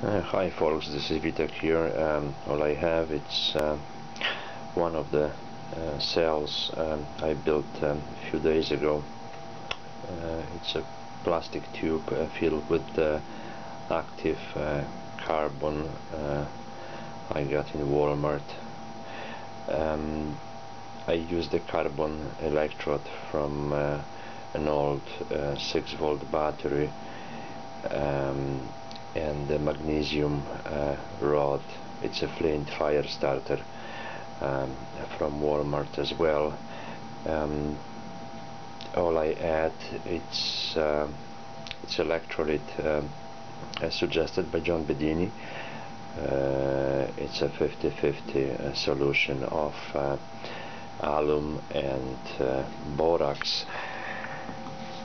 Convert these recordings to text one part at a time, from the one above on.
Hi folks, this is Vitek here. All I have it's one of the cells I built a few days ago. It's a plastic tube filled with active carbon I got in Walmart. I used the carbon electrode from an old 6-volt battery and the magnesium rod. It's a flint fire starter from Walmart as well. All I add it's electrolyte as suggested by John Bedini. It's a 50-50 solution of alum and borax.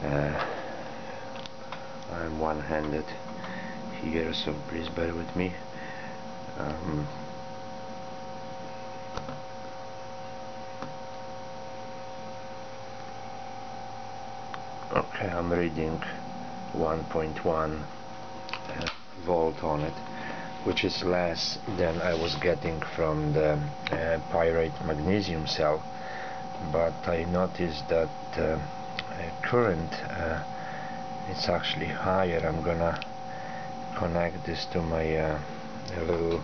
I'm one-handed here, so please bear with me. Okay, I'm reading 1.1 volt on it, which is less than I was getting from the pyrite magnesium cell, but I noticed that current it's actually higher. I'm gonna connect this to my little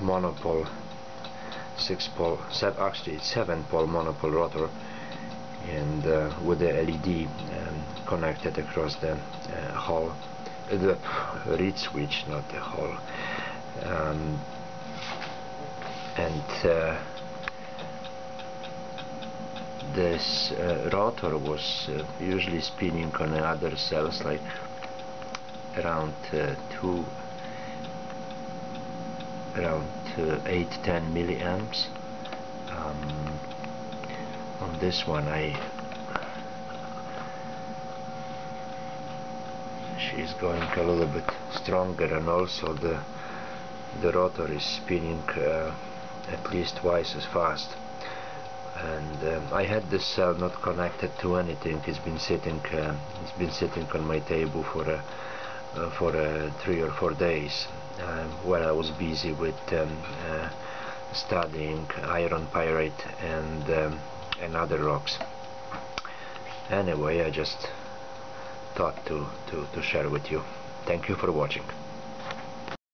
monopole 6-pole, actually it's 7-pole monopole rotor, and with the LED connected across the hole, the reed switch, not the hole, and this rotor was usually spinning on other cells like around 8-10 milliamps. On this one she's going a little bit stronger, and also the rotor is spinning at least twice as fast. And I had this cell not connected to anything. It's been sitting on my table for 3 or 4 days when I was busy with studying iron pyrite and other rocks. Anyway, I just thought to share with you. Thank you for watching.